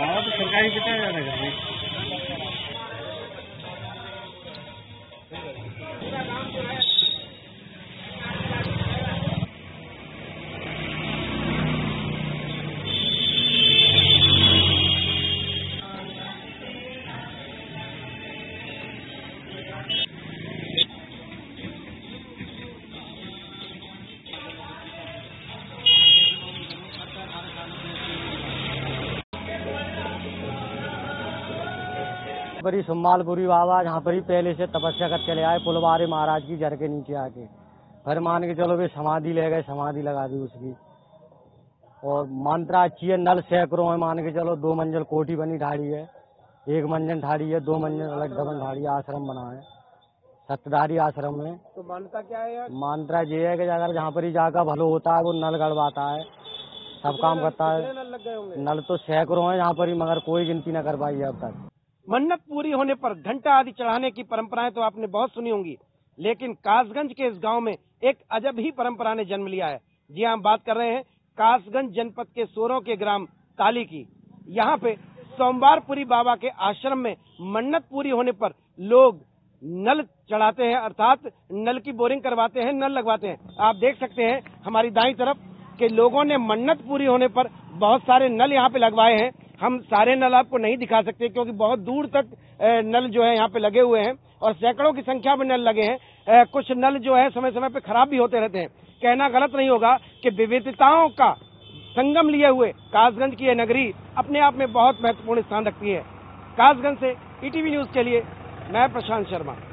भाड़ा तो सरकारी कितना जा रहा है। बड़ी सोमवार पूरी बाबा जहाँ पर ही पहले से तपस्या कर चले आए पुलवारी महाराज की जड़ के नीचे आके, फिर मान के चलो वे समाधि ले गए, समाधि लगा दी उसकी। और मान्त्रा अच्छी है, नल सैकड़ों है, मान के चलो 2 मंजिल कोठी बनी ढाड़ी है, 1 मंजिल ढाड़ी है, 2 मंजिल अलग डबल ढाड़ी आश्रम बना है, सत्यधारी आश्रम है। तो मान्त्रा क्या है? मान्त्रा ये है कि अगर जहाँ पर ही जाकर भलो होता है वो नल गड़वाता है, सब काम करता है। नल तो सैकड़ों है यहाँ पर ही, मगर कोई गिनती न कर पाई है अब तक। मन्नत पूरी होने पर घंटा आदि चढ़ाने की परंपराएं तो आपने बहुत सुनी होंगी, लेकिन कासगंज के इस गांव में एक अजब ही परंपरा ने जन्म लिया है। जी हम बात कर रहे हैं कासगंज जनपद के सोरों के ग्राम ताली की। यहाँ पे सोमवार पूरी बाबा के आश्रम में मन्नत पूरी होने पर लोग नल चढ़ाते हैं, अर्थात नल की बोरिंग करवाते हैं, नल लगवाते हैं। आप देख सकते हैं हमारी दाई तरफ के लोगों ने मन्नत पूरी होने पर बहुत सारे नल यहाँ पे लगवाए हैं। हम सारे नल आपको नहीं दिखा सकते क्योंकि बहुत दूर तक नल जो है यहाँ पे लगे हुए हैं और सैकड़ों की संख्या में नल लगे हैं। कुछ नल जो है समय समय पे खराब भी होते रहते हैं। कहना गलत नहीं होगा कि विविधताओं का संगम लिए हुए कासगंज की यह नगरी अपने आप में बहुत महत्वपूर्ण स्थान रखती है। कासगंज से ETV न्यूज़ के लिए मैं प्रशांत शर्मा।